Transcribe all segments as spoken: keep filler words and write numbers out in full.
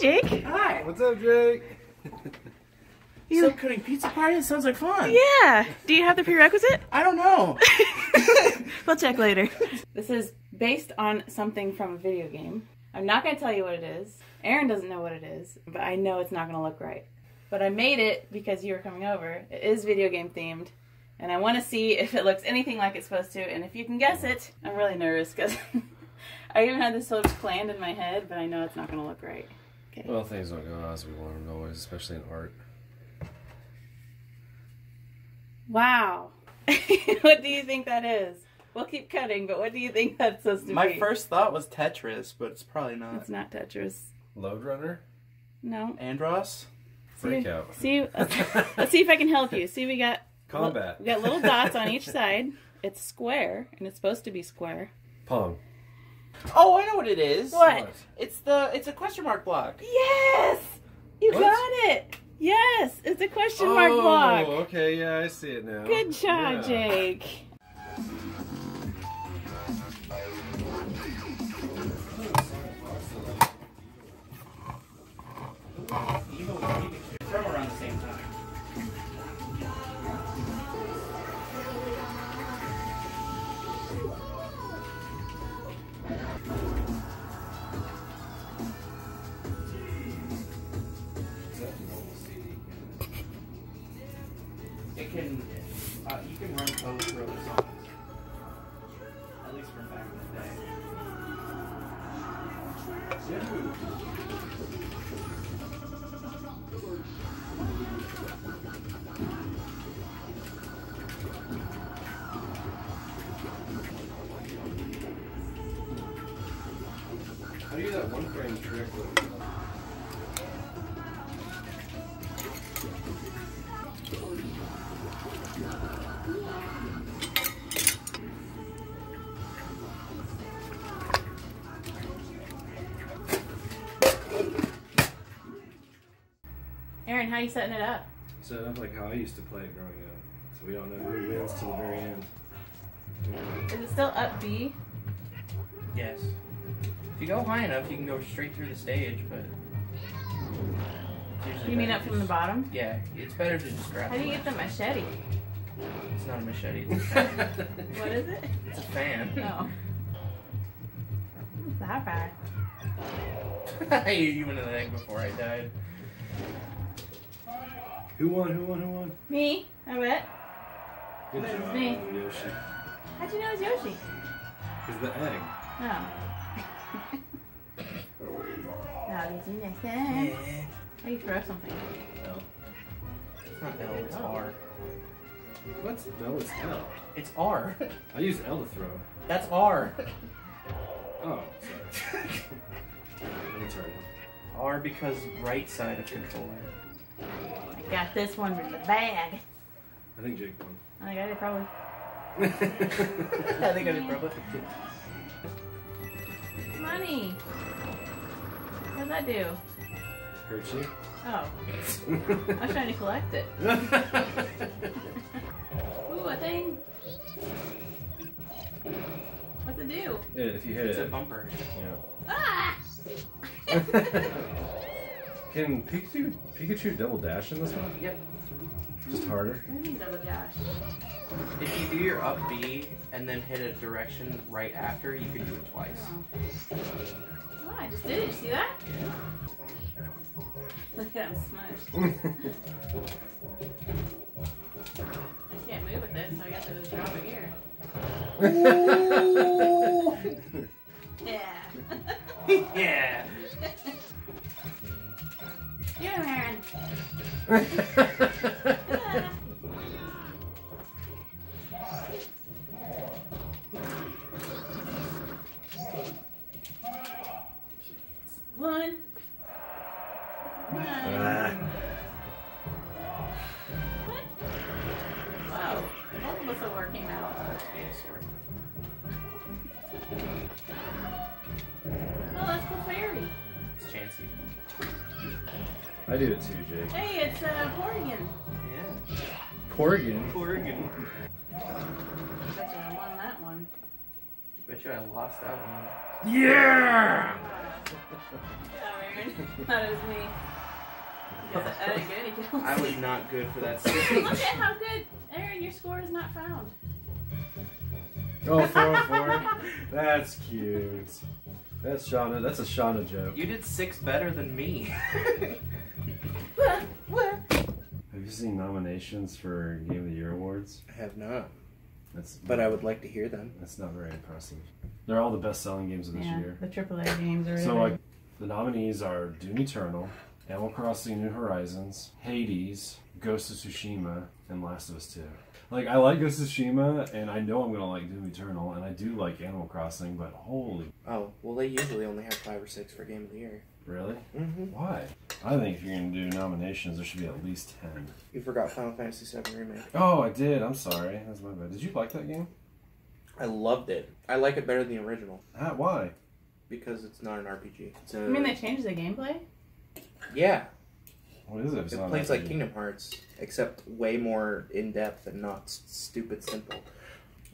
Jake. Hi. What's up, Jake? Sub cutting pizza party? It sounds like fun. Yeah. Do you have the prerequisite? I don't know. We'll check later. This is based on something from a video game. I'm not going to tell you what it is. Aaron doesn't know what it is, but I know it's not going to look right. But I made it because you were coming over. It is video game themed, and I want to see if it looks anything like it's supposed to, and if you can guess it. I'm really nervous because I even had this so planned in my head, but I know it's not going to look right. Okay. Well, things don't go as we want them always, especially in art. Wow. What do you think that is? We'll keep cutting, but what do you think that's supposed to My be? My first thought was Tetris, but it's probably not. It's not Tetris. Lode Runner? No. Andross? Breakout. See, let's see if I can help you. See, we got combat. We got little dots on each side. It's square, and it's supposed to be square. Pong. Oh, I know what it is. What? What? It's the. It's a question mark block. Yes, you what? Got it. Yes, it's a question oh, mark block. Oh, okay, yeah, I see it now. Good job, yeah. Jake. Can, uh, you can run code for other songs. At least from back in the day. Yeah. How do you do that one frame trick with? Aaron, how are you setting it up? Set it up like how I used to play it growing up. So we don't know who wins till the very end. Is it still up B? Yes. If you go high enough, you can go straight through the stage, but... You mean up from just, the bottom? Yeah, it's better to just grab. How do you get the machete? It's not a machete, it's a fan. What is it? It's a fan. No. It's that bad. I used you into the egg before I died. Who won? Who won? Who won? Me. I bet. Good job. It was me. Yoshi. How'd you know it was Yoshi? Because the egg. No. Now we do next time. Yeah. Oh, you throw something. No. It's not L, it's R. What's no, it's L. It's R. I use L to throw. That's R. Oh, sorry. I'm sorry. R because right side of controller. I got this one in the bag. I think Jake won. I think I did probably. I think I did probably. Money. How'd that do? Hurt you? Oh. I was trying to collect it. Ooh, a thing. What's it do? Yeah, if you hit it's it. It's a bumper. Yeah. Ah! Can Pikachu, Pikachu double dash in this one? Yep. Just harder? I need double dash. If you do your up B and then hit a direction right after, you can do it twice. Oh, oh I just did it. You see that? Yeah. Look at him smushed. I can't move with it, so I got to just drop it here. Ooh. Yeah. Yeah. You're Aaron. Yeah. One. Uh. What? Wow. Both of us are working out. Oh, that's the fairy. It's Chancy. I do it too, Jake. Hey, it's uh, Corrigan. Yeah. Corrigan? Corrigan. I bet you I won that one. I bet you I lost that one. Yeah! turn. That was me. Yeah, I didn't get any kills. I was not good for that. Look at how good, Aaron, your score is not found. Oh, four oh four. That's cute. That's Shauna. That's a Shauna joke. You did six better than me. Have you seen nominations for Game of the Year awards? I have not. That's, but I would like to hear them. That's not very impressive. They're all the best-selling games of this yeah, year. The triple A games are. So like, the nominees are Doom Eternal, Animal Crossing: New Horizons, Hades, Ghost of Tsushima, and Last of Us two. Like, I like Ghost of Tsushima, and I know I'm gonna like Doom Eternal, and I do like Animal Crossing, but holy. Oh, well, they usually only have five or six for Game of the Year. Really? Mm-hmm. Why? I think if you're gonna do nominations, there should be at least ten. You forgot Final Fantasy seven Remake. Oh, I did. I'm sorry. That's my bad. Did you like that game? I loved it. I like it better than the original. Ah, why? Because it's not an R P G. So... I mean, they changed the gameplay? Yeah. What is it? It's it plays like Kingdom Hearts, except way more in-depth and not stupid simple.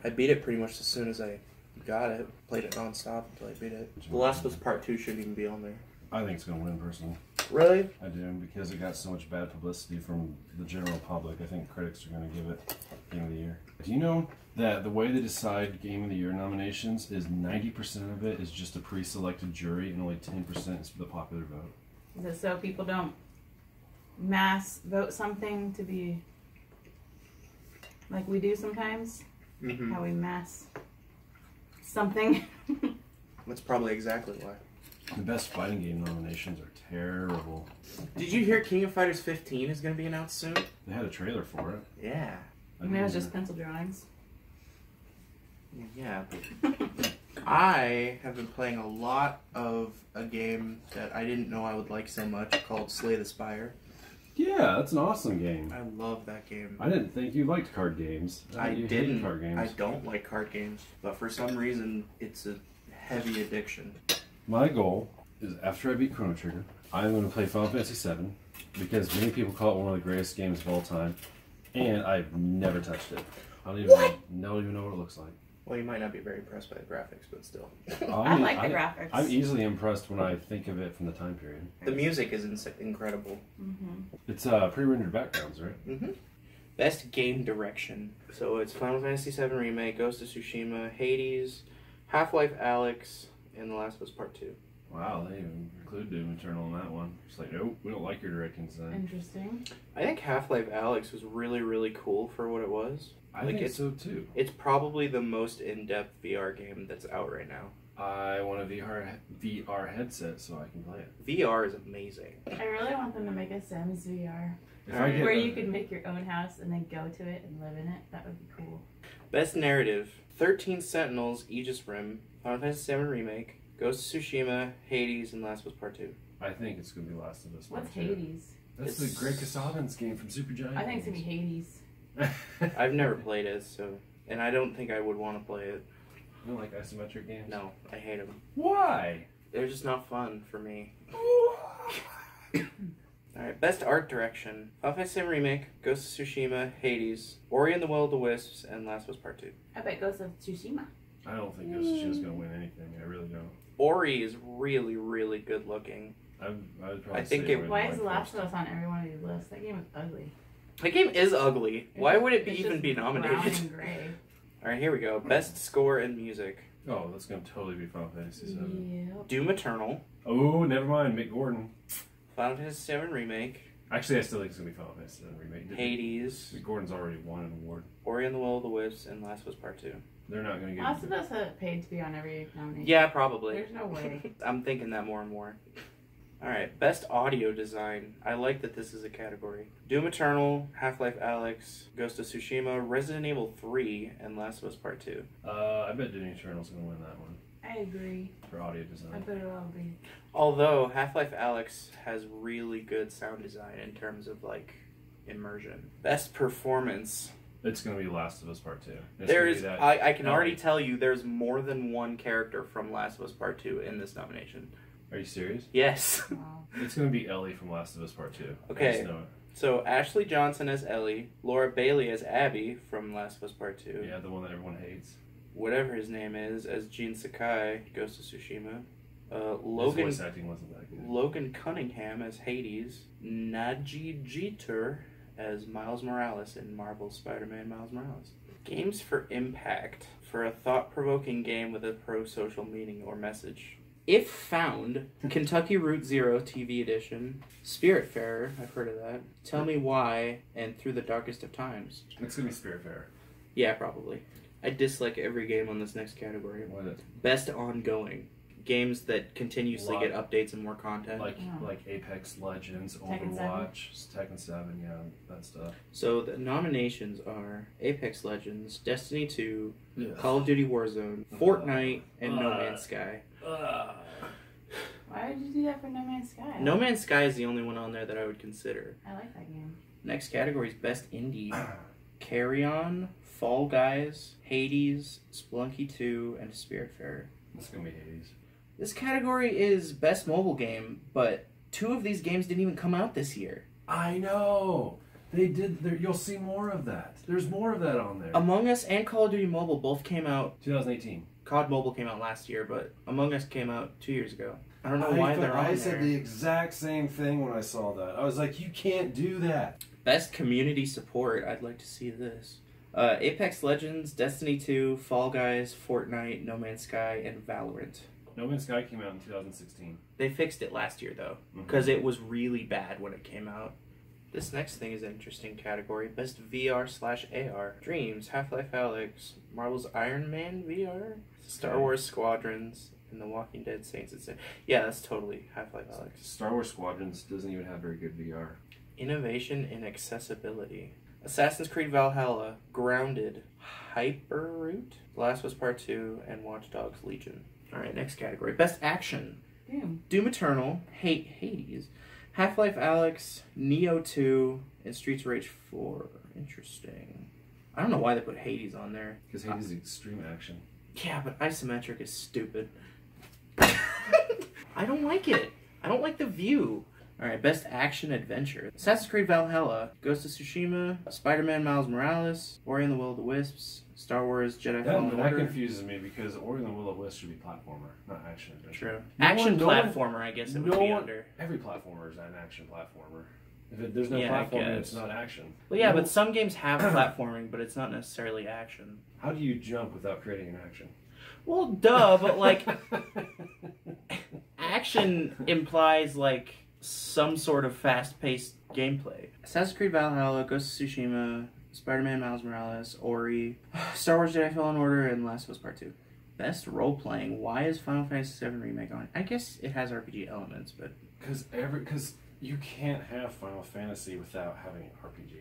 I beat it pretty much as soon as I got it. Played it non-stop until I beat it. The Last of Us Part two shouldn't even be on there. I think it's going to win, personally. Really? I do, because it got so much bad publicity from the general public. I think critics are going to give it Game of the Year. Do you know that the way they decide Game of the Year nominations is ninety percent of it is just a pre-selected jury and only ten percent is for the popular vote? Is it so people don't mass vote something to be like we do sometimes? Mm-hmm. How we mass something. That's probably exactly why. The best fighting game nominations are terrible. Did you hear King of Fighters fifteen is going to be announced soon? They had a trailer for it. Yeah. I mean, it was just pencil drawings. Yeah. I have been playing a lot of a game that I didn't know I would like so much called Slay the Spire. Yeah, that's an awesome game. I love that game. I didn't think you liked card games. I, I didn't. Card games. I don't like card games, but for some reason, it's a heavy addiction. My goal is after I beat Chrono Trigger, I'm going to play Final Fantasy seven because many people call it one of the greatest games of all time, and I've never touched it. I don't even, what? Know, don't even know what it looks like. Well, you might not be very impressed by the graphics, but still. I, I like the I, graphics. I'm easily impressed when I think of it from the time period. The music is in incredible. Mm-hmm. It's uh, pre-rendered backgrounds, right? Mm-hmm. Best game direction. So it's Final Fantasy seven Remake, Ghost of Tsushima, Hades, Half-Life Alyx, and The Last of Us Part two. Wow, they even include Doom Eternal in that one. It's like, nope, we don't like your directions then. Interesting. I think Half-Life Alyx was really, really cool for what it was. I like think it's, so too. It's probably the most in-depth V R game that's out right now. I want a V R V R headset so I can play it. V R is amazing. I really want them to make a Sims V R. Right. Where you could make your own house and then go to it and live in it. That would be cool. Best narrative. thirteen Sentinels, Aegis Rim, Final Fantasy seven Remake, Ghost of Tsushima, Hades, and Last of Us Part two. I think it's going to be Last of Us Part What's two. What's Hades? That's it's... the Greg Kasavans game from Supergiant. I think it's going to be Hades. I've never played it, so... And I don't think I would want to play it. You don't like isometric games? No, I hate them. Why? They're just not fun for me. Alright, best art direction. Final Fantasy seven Remake, Ghost of Tsushima, Hades, Ori and the Will of the Wisps, and Last of Us Part two. I bet Ghost of Tsushima. I don't think Ghost of Tsushima's going to win anything. I really don't. Ori is really, really good looking. I, I would probably I think say it... Why is The Last of Us on every one of these lists? That game is ugly. That game is ugly. It's, why would it be even be nominated? Brown and gray. All right, here we go. Best score and music. Oh, that's gonna totally be Final Fantasy seven. Yep. Doom Eternal. Oh, never mind. Mick Gordon. Final Fantasy seven Remake. Actually, I still think it's gonna be Final Fantasy seven Remake. Hades. Mick Gordon's already won an award. Ori and the Will of the Wisps and Last of Us Part two. They're not gonna get. Last of Us paid to be on every nomination. Yeah, probably. There's no way. I'm thinking that more and more. Alright, best audio design. I like that this is a category. Doom Eternal, Half-Life Alyx, Ghost of Tsushima, Resident Evil three, and Last of Us Part two. Uh, I bet Doom Eternal's gonna win that one. I agree. For audio design. I bet it'll all be. Although, Half-Life Alyx has really good sound design in terms of, like, immersion. Best performance. It's gonna be Last of Us Part two. It's there is, that I, I can already tell you there's more than one character from Last of Us Part two in this nomination. Are you serious? Yes. Wow. It's going to be Ellie from Last of Us Part two. Okay. I just know it. So Ashley Johnson as Ellie, Laura Bailey as Abby from Last of Us Part two. Yeah, the one that everyone hates. Whatever his name is, as Jin Sakai, Ghost of Tsushima. Uh, Logan, His voice acting wasn't that good. Logan Cunningham as Hades, Najee Jeter as Miles Morales in Marvel's Spider-Man Miles Morales. Games for Impact, for a thought-provoking game with a pro-social meaning or message. If found, Kentucky Route Zero T V Edition, Spiritfarer, I've heard of that, Tell Me Why, and Through the Darkest of Times. It's gonna be Spiritfarer. Yeah, probably. I dislike every game on this next category. What is it? Best ongoing. Games that continuously get updates and more content. Like yeah. like Apex Legends, Overwatch, Tekken seven, yeah, that stuff. So the nominations are Apex Legends, Destiny two, yeah. Call of Duty Warzone, Fortnite, and uh, No Man's Sky. Uh, Why would you do that for No Man's Sky? No Man's Sky is the only one on there that I would consider. I like that game. Next category is Best Indie. Carry On, Fall Guys, Hades, Splunky two, and Spiritfarer. It's gonna be Hades. This category is Best Mobile Game, but two of these games didn't even come out this year. I know! They did. There, you'll see more of that. There's more of that on there. Among Us and Call of Duty Mobile both came out... twenty eighteen. C O D Mobile came out last year, but Among Us came out two years ago. I don't know I why they're on there. I said the exact same thing when I saw that. I was like, you can't do that. Best Community Support. I'd like to see this. Uh, Apex Legends, Destiny two, Fall Guys, Fortnite, No Man's Sky, and Valorant. No Man's Sky came out in two thousand sixteen. They fixed it last year, though, because mm-hmm. it was really bad when it came out. This next thing is an interesting category. Best V R slash A R. Dreams, Half-Life Alyx, Marvel's Iron Man V R, Star Wars Squadrons, and The Walking Dead Saints and Sin. Yeah, that's totally Half-Life Alyx. Star Wars Squadrons doesn't even have very good V R. Innovation and accessibility. Assassin's Creed Valhalla, Grounded, Hyperroot, Last of Us Part two, and Watch Dogs Legion. Alright, next category. Best Action. Damn. Doom Eternal, Hate Hades, Half-Life Alyx, Neo two, and Streets of Rage four. Interesting. I don't know why they put Hades on there. Because Hades uh, is extreme action. Yeah, but isometric is stupid. I don't like it. I don't like the view. Alright, Best Action Adventure. Assassin's Creed Valhalla, Ghost of Tsushima, Spider-Man Miles Morales, Ori and the Will of the Wisps, Star Wars Jedi Fallen Order. That confuses me because Ori and the Will of the Wisps should be platformer, not action adventure. True. No action one, platformer, no, I guess it would no be one, under. Every platformer is an action platformer. If it, there's no yeah, platforming, it's not action. Well, yeah, no. But some games have platforming, but it's not necessarily action. How do you jump without creating an action? Well, duh, but like... action implies like... some sort of fast-paced gameplay. Assassin's Creed Valhalla, Ghost of Tsushima, Spider-Man Miles Morales, Ori, Star Wars Jedi Fallen Order, and Last of Us Part two. Best role-playing. Why is Final Fantasy seven Remake on? I guess it has R P G elements, but... Because every, because you can't have Final Fantasy without having an R P G.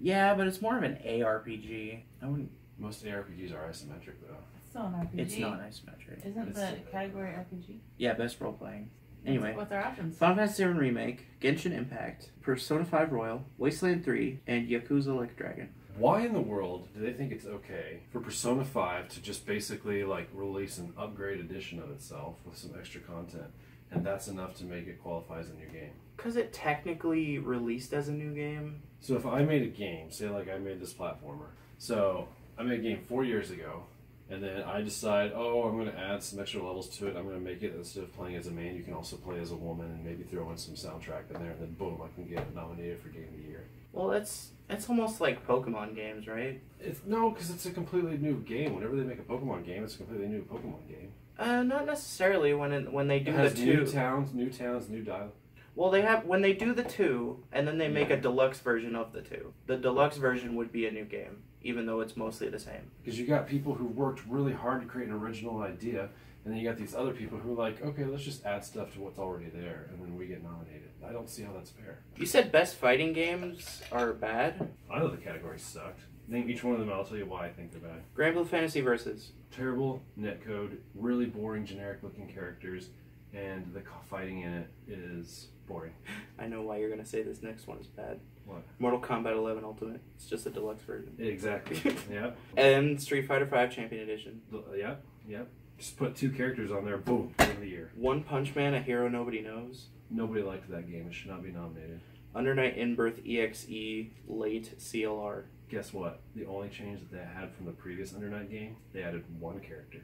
Yeah, but it's more of an A R P G. I wouldn't... Most A R P Gs are isometric, though. It's still an R P G. It's not isometric. Isn't the category R P G? Yeah, best role-playing. Anyway, what's our options? Final Fantasy seven Remake, Genshin Impact, Persona five Royal, Wasteland three, and Yakuza Like a Dragon. Why in the world do they think it's okay for Persona five to just basically like release an upgrade edition of itself with some extra content, and that's enough to make it qualify as a new game? Because it technically released as a new game. So if I made a game, say like I made this platformer, so I made a game four years ago, and then I decide, oh, I'm going to add some extra levels to it. I'm going to make it, instead of playing as a man, you can also play as a woman and maybe throw in some soundtrack in there. And then, boom, I can get nominated for Game of the Year. Well, that's, that's almost like Pokemon games, right? It's, no, because it's a completely new game. Whenever they make a Pokemon game, it's a completely new Pokemon game. Uh, not necessarily when it, when they do it has the two. New towns, new towns, new dialogue. Well, they have, when they do the two, and then they make a deluxe version of the two. The deluxe version would be a new game, even though it's mostly the same. Because you got people who worked really hard to create an original idea, and then you got these other people who are like, okay, let's just add stuff to what's already there, and then we get nominated. I don't see how that's fair. You said best fighting games are bad? I know the categories sucked. I think each one of them, I'll tell you why I think they're bad. Grand Blue Fantasy Versus. Terrible netcode, really boring generic-looking characters, and the fighting in it is... boring. I know why you're going to say this next one is bad. What? Mortal Kombat eleven Ultimate. It's just a deluxe version. Exactly. Yeah. And Street Fighter five Champion Edition. Yeah. Yeah. Just put two characters on there. Boom. Game of the Year. One Punch Man, a hero nobody knows. Nobody liked that game. It should not be nominated. Under Night Inbirth E X E late C L R. Guess what? The only change that they had from the previous Under Night game, they added one character.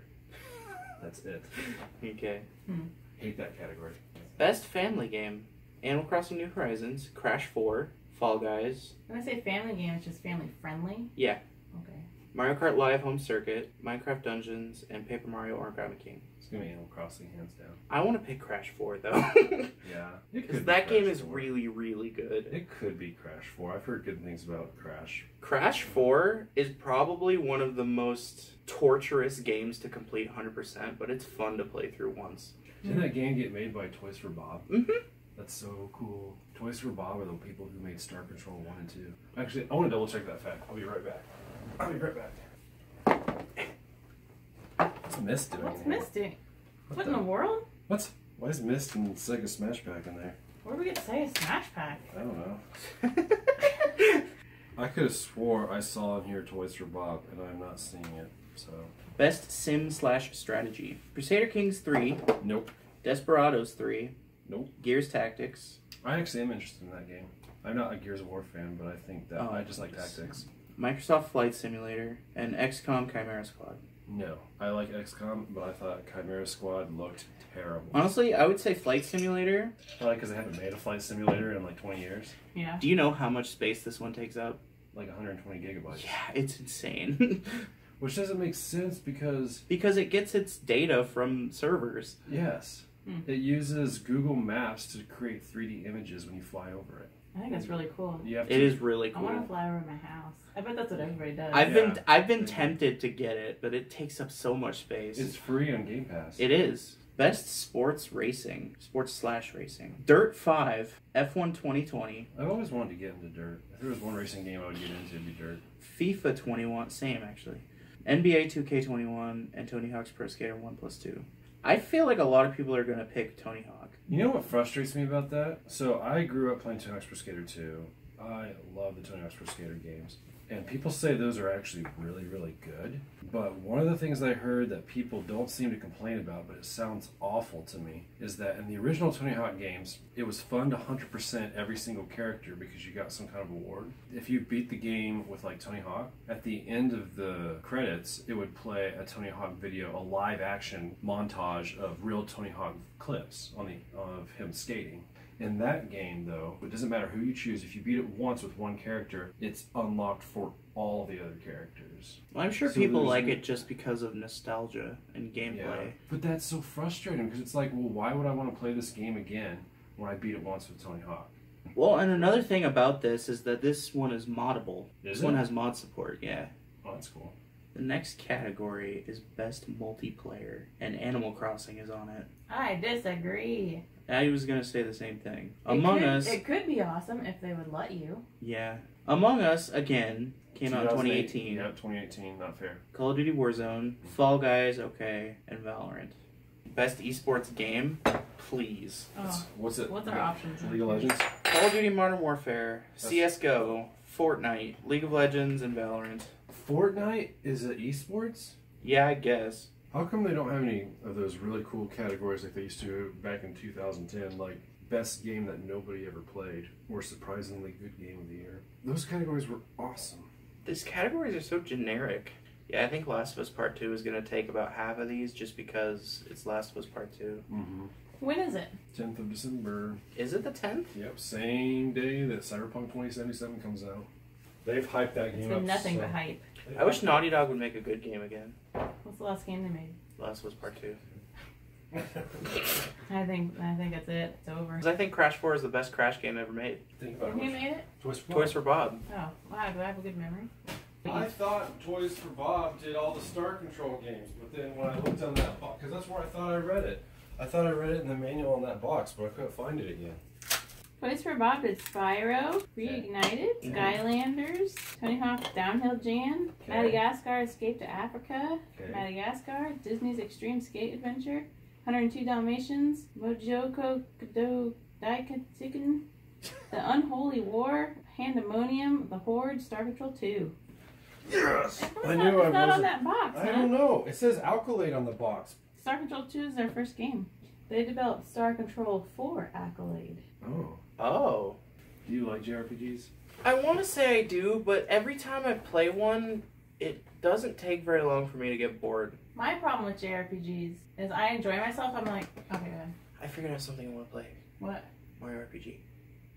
That's it. Okay. Hmm. Hate that category. Best family game. Animal Crossing: New Horizons, Crash four, Fall Guys. When I say family game, it's just family friendly? Yeah. Okay. Mario Kart Live Home Circuit, Minecraft Dungeons, and Paper Mario Origami King. It's gonna be Animal Crossing, hands down. I want to pick Crash four, though. Yeah. Because that game is really, really good. It could be Crash four. I've heard good things about Crash. Crash four is probably one of the most torturous games to complete one hundred percent, but it's fun to play through once. Didn't that game get made by Toys for Bob? Mm-hmm. That's so cool. Toys for Bob are the people who made Star Control one and two. Actually, I want to double check that fact. I'll be right back. I'll be right back. What's Mist doing? What's Mist doing? What, what in the world? What's... Why is Mist and Sega Smash Pack in there? Where do we get Sega Smash Pack? I don't know. I could have swore I saw in here Toys for Bob, and I'm not seeing it, so... Best Sim slash Strategy. Crusader Kings three. Nope. Desperados three. Nope. Gears Tactics. I actually am interested in that game. I'm not a Gears of War fan, but I think that... Oh, I just like tactics. Microsoft Flight Simulator, and X COM Chimera Squad. No. I like X COM, but I thought Chimera Squad looked terrible. Honestly, I would say Flight Simulator. Probably because they haven't made a Flight Simulator in like twenty years. Yeah. Do you know how much space this one takes up? Like one hundred twenty gigabytes. Yeah, it's insane. Which doesn't make sense because... Because it gets its data from servers. Yes. Mm. It uses Google Maps to create three D images when you fly over it. I think that's really cool. You have to, it is really cool. I want to fly over my house. I bet that's what everybody does. I've yeah. been I've been tempted to get it, but it takes up so much space. It's free on Game Pass. It is. Best sports racing. Sports slash racing. Dirt five. F one twenty twenty. I've always wanted to get into Dirt. If there was one racing game I would get into, it'd be Dirt. FIFA twenty-one. Same, actually. N B A two K twenty-one and Tony Hawk's Pro Skater one plus two. I feel like a lot of people are going to pick Tony Hawk. You know what frustrates me about that? So I grew up playing Tony Hawk's Pro Skater two. I love the Tony Hawk's Pro Skater games. And people say those are actually really, really good. But one of the things I heard that people don't seem to complain about, but it sounds awful to me, is that in the original Tony Hawk games, it was fun to one hundred percent every single character because you got some kind of award. If you beat the game with like Tony Hawk, at the end of the credits, it would play a Tony Hawk video, a live action montage of real Tony Hawk clips on the, of him skating. In that game, though, it doesn't matter who you choose. If you beat it once with one character, it's unlocked for all the other characters. Well, I'm sure so people like it just because of nostalgia and gameplay. Yeah. But that's so frustrating because it's like, well, why would I want to play this game again when I beat it once with Tony Hawk? Well, and another thing about this is that this one is moddable. Is this it? One has mod support, yeah. Oh, that's cool. The next category is Best Multiplayer, and Animal Crossing is on it. I disagree. I was going to say the same thing. It Among could, Us... It could be awesome if they would let you. Yeah. Among Us, again, came out in twenty eighteen. Yeah, twenty eighteen, not fair. Call of Duty Warzone, Fall Guys, okay, and Valorant. Best esports game? Please. Oh. What's it? What's our options? League of Legends? Call of Duty Modern Warfare, That's... C S G O, Fortnite, League of Legends, and Valorant. Fortnite is an esports? Yeah, I guess. How come they don't have any of those really cool categories like they used to back in two thousand ten, like best game that nobody ever played, or surprisingly good game of the year? Those categories were awesome. These categories are so generic. Yeah, I think Last of Us Part two is going to take about half of these just because it's Last of Us Part two. Mm-hmm. When is it? tenth of December. Is it the tenth? Yep, same day that Cyberpunk twenty seventy-seven comes out. They've hyped that game up. It's been nothing so. but hype. I wish Naughty Dog would make a good game again. What's the last game they made? Last of Us Part two. I think I think that's it. It's over. Because I think Crash four is the best Crash game ever made. Think about Who it. made it? Toys for, Toys for Bob. Oh, wow. Do I have a good memory? I thought Toys for Bob did all the Star Control games, but then when I looked on that box, because that's where I thought I read it. I thought I read it in the manual on that box, but I couldn't find it again. Toys for Bob is Spyro, Reignited, okay. Skylanders, Tony Hawk's Downhill Jam, okay. Madagascar Escape to Africa, okay. Madagascar, Disney's Extreme Skate Adventure, one hundred and two Dalmatians, Mojoko Kado Daikatsikin, The Unholy War, Pandemonium, The Horde, Star Patrol two. Yes! I knew I wasn't. It's not on that box, I huh? don't know. It says Accolade on the box. Star Patrol two is their first game. They developed Star Control for Accolade. Oh. Oh. Do you like J R P Gs? I want to say I do, but every time I play one, it doesn't take very long for me to get bored. My problem with J R P Gs is I enjoy myself. I'm like, okay, I figured out something I want to play. What? Mario R P G.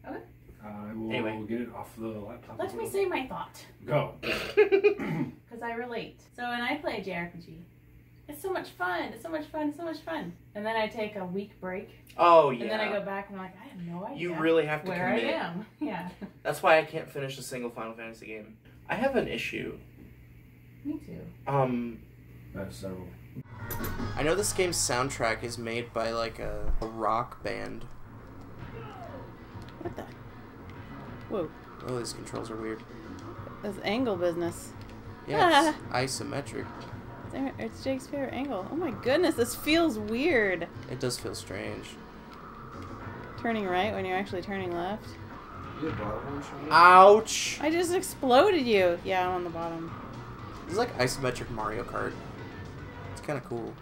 Okay. I uh, will anyway. we'll get it off the laptop. Let me say my thought. Go. Because I relate. So when I play a J R P G, it's so much fun. It's so much fun. So much fun. And then I take a week break. Oh, yeah. And then I go back and I'm like, I have no idea. You really have to where commit. I am. Yeah. That's why I can't finish a single Final Fantasy game. I have an issue. Me too. Um. That's several. I know this game's soundtrack is made by like a, a rock band. What the? Whoa. Oh, these controls are weird. That's angle business. Yeah, ah. It's isometric. It's Jake's favorite angle. Oh my goodness, this feels weird. It does feel strange. Turning right when you're actually turning left. Ouch! I just exploded you. Yeah, I'm on the bottom. It's like isometric Mario Kart. It's kind of cool.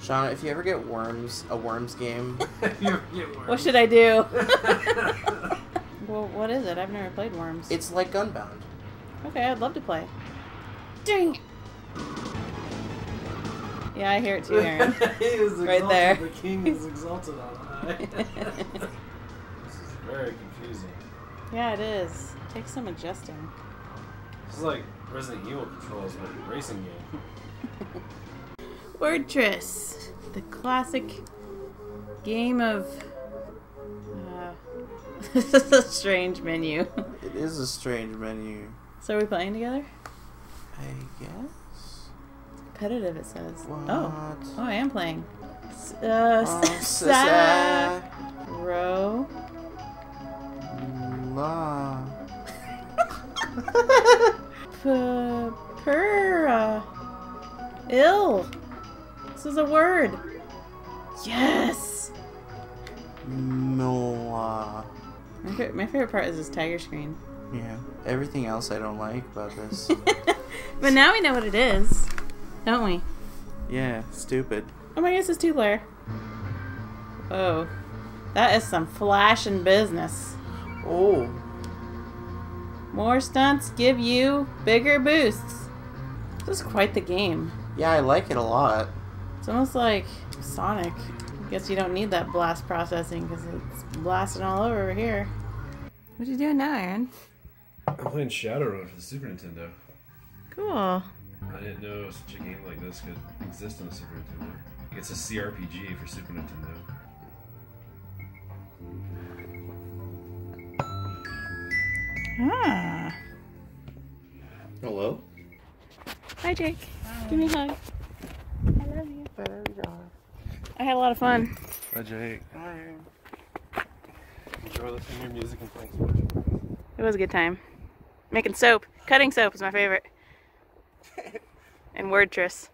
Shauna, if you ever get worms, a worms game. you get worms. What should I do? Well, what is it? I've never played Worms. It's like Gunbound. Okay, I'd love to play. Dang it! Yeah, I hear it too, Aaron. He is right exalted. There. The king is exalted on high. This is very confusing. Yeah, it is. It takes some adjusting. This is like Resident Evil controls, but a racing game. Wordtress, the classic game of. This is a strange menu. It is a strange menu. So are we playing together? I guess. Competitive, it says. What? Oh, oh, I am playing. S uh, oh, sa row. La. P pura. Ill. This is a word. Yes. Noah. My favorite, my favorite part is this tiger screen. Yeah. Everything else I don't like about this. But now we know what it is, don't we? Yeah. Stupid. Oh my gosh, it's two player. Oh, that is some flashin' business. Oh. More stunts give you bigger boosts. This is quite the game. Yeah, I like it a lot. It's almost like Sonic. Guess you don't need that blast processing because it's blasting all over here. What are you doing now, Aaron? I'm playing Shadowrun for the Super Nintendo. Cool. I didn't know such a game like this could exist on the Super Nintendo. It's a C R P G for Super Nintendo. Ah. Hello? Hi, Jake. Hi. Give me a hug. I love you. I love you. I had a lot of fun. Hi, Jake. Hi. Enjoy listening to your music and playing sports. It was a good time. Making soap. Cutting soap is my favorite. And Wordtress.